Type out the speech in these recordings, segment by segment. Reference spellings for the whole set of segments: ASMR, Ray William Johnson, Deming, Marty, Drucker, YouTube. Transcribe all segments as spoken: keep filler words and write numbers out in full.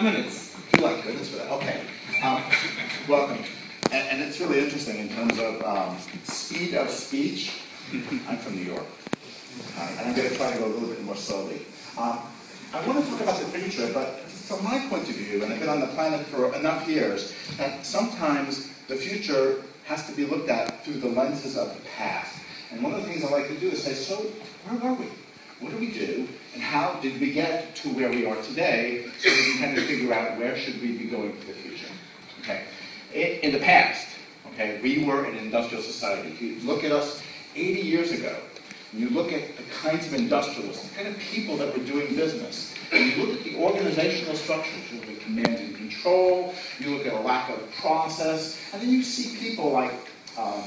five minutes. Like, goodness for that. Okay. Um, welcome. And, and it's really interesting in terms of um, speed of speech. I'm from New York. Uh, and I'm going to try to go a little bit more slowly. Um, I want to talk about the future, but from my point of view, and I've been on the planet for enough years, that sometimes the future has to be looked at through the lenses of the past. And one of the things I like to do is say, so where were we? What do we do, and how did we get to where we are today, so we can kind of figure out where should we be going for the future? Okay. In, in the past, okay, we were an industrial society. If you look at us eighty years ago, and you look at the kinds of industrialists, the kind of people that were doing business, and you look at the organizational structures, you look at command and control, you look at a lack of process, and then you see people like um,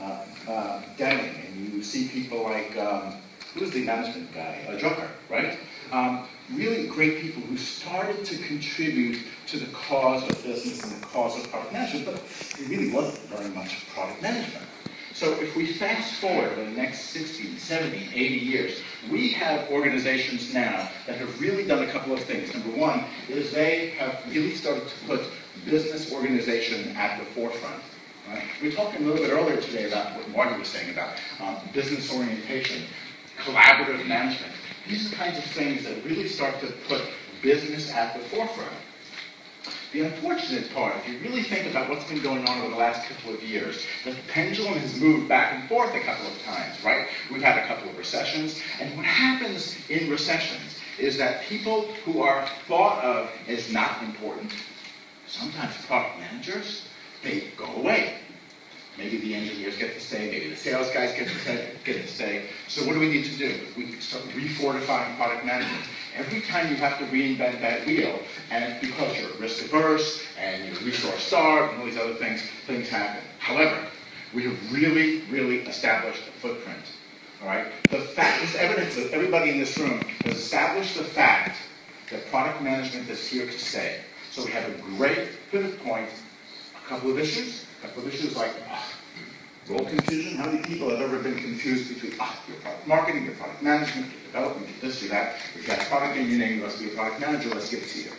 uh, uh, Deming, and you see people like... Um, Who's the management guy? Uh, Drucker, right? Um, really great people who started to contribute to the cause of business and the cause of product management, but it really wasn't very much product management. So if we fast forward the next sixty, seventy, eighty years, we have organizations now that have really done a couple of things. Number one is they have really started to put business organization at the forefront. Right? We were talking a little bit earlier today about what Marty was saying about um, business orientation. Collaborative management. These are kinds of things that really start to put business at the forefront. The unfortunate part, if you really think about what's been going on over the last couple of years, the pendulum has moved back and forth a couple of times, right? We've had a couple of recessions, and what happens in recessions is that people who are thought of as not important, sometimes product managers, they go away. Maybe the engineers get to stay, maybe the sales guys get to stay, get to stay. So what do we need to do? We start refortifying product management. Every time you have to reinvent that wheel, and because you're risk averse, and you're resource starved, and all these other things, things happen. However, we have really, really established a footprint, all right? The fact, this evidence that everybody in this room has established the fact that product management is here to stay. So we have a great pivot point, a couple of issues, a couple of issues like ah, role confusion. How many people have ever been confused between ah, your product marketing, your product management, your development, your this, your that? If you have product in your name, you must be a product manager. Let's give it to you.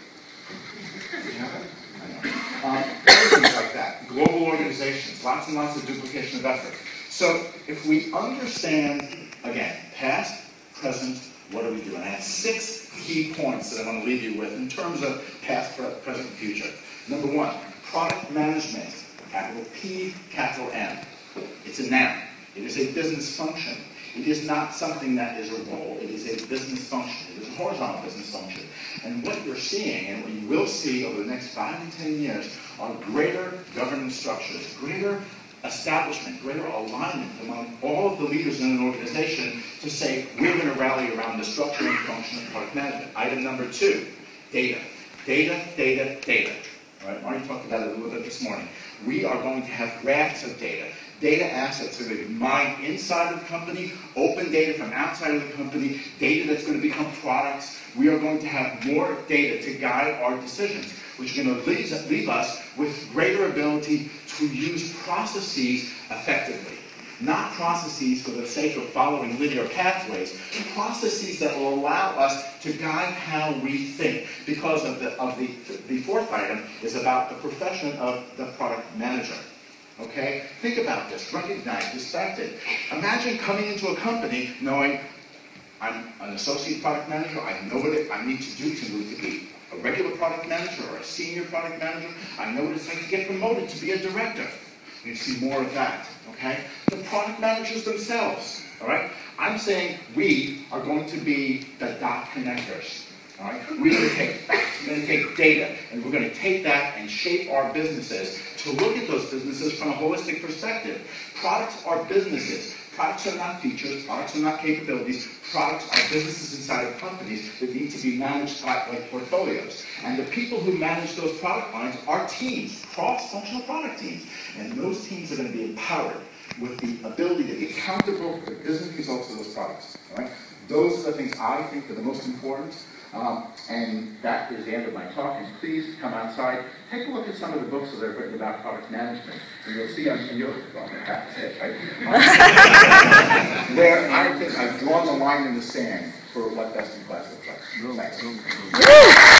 You have it? I know. Um, things like that. Global organizations, lots and lots of duplication of effort. So if we understand, again, past, present, what do we do? And I have six key points that I want to leave you with in terms of past, present, and future. Number one, product management. Capital P, capital M. It's a noun. It is a business function. It is not something that is a role. It is a business function. It is a horizontal business function. And what you're seeing, and what you will see over the next five and ten years, are greater governance structures, greater establishment, greater alignment among all of the leaders in an organization to say, we're going to rally around the structure and function of product management. Item number two, data. Data, data, data. All right, Marty talked about it a little bit this morning. We are going to have rafts of data. Data assets are going to be mined inside of the company, open data from outside of the company, data that's going to become products. We are going to have more data to guide our decisions, which are going to leave us with greater ability to use processes effectively. Not processes for the sake of following linear pathways, processes that will allow us to guide how we think, because of the, of the, the fourth item is about the profession of the product manager. Okay? Think about this, recognize, respect it. Imagine coming into a company knowing, I'm an associate product manager, I know what it, I need to do to move to be a regular product manager or a senior product manager, I know what it's like to get promoted to be a director. You see more of that, okay? The product managers themselves, all right? I'm saying we are going to be the dot connectors, all right? We're going to take facts, we're going to take data, and we're going to take that and shape our businesses to look at those businesses from a holistic perspective. Products are businesses. Products are not features. Products are not capabilities. Products are businesses inside of companies that need to be managed like portfolios. And the people who manage those product lines are teams, cross-functional product teams. And those teams are going to be empowered with the ability to be accountable for the business results of those products. All right? Those are the things I think are the most important. Um, and that is the end of my talk, and please come outside, take a look at some of the books that I've written about product management, and you'll see on your, well, that's it, right? Um, where I think I've drawn the line in the sand for what best in class looks like. Thanks.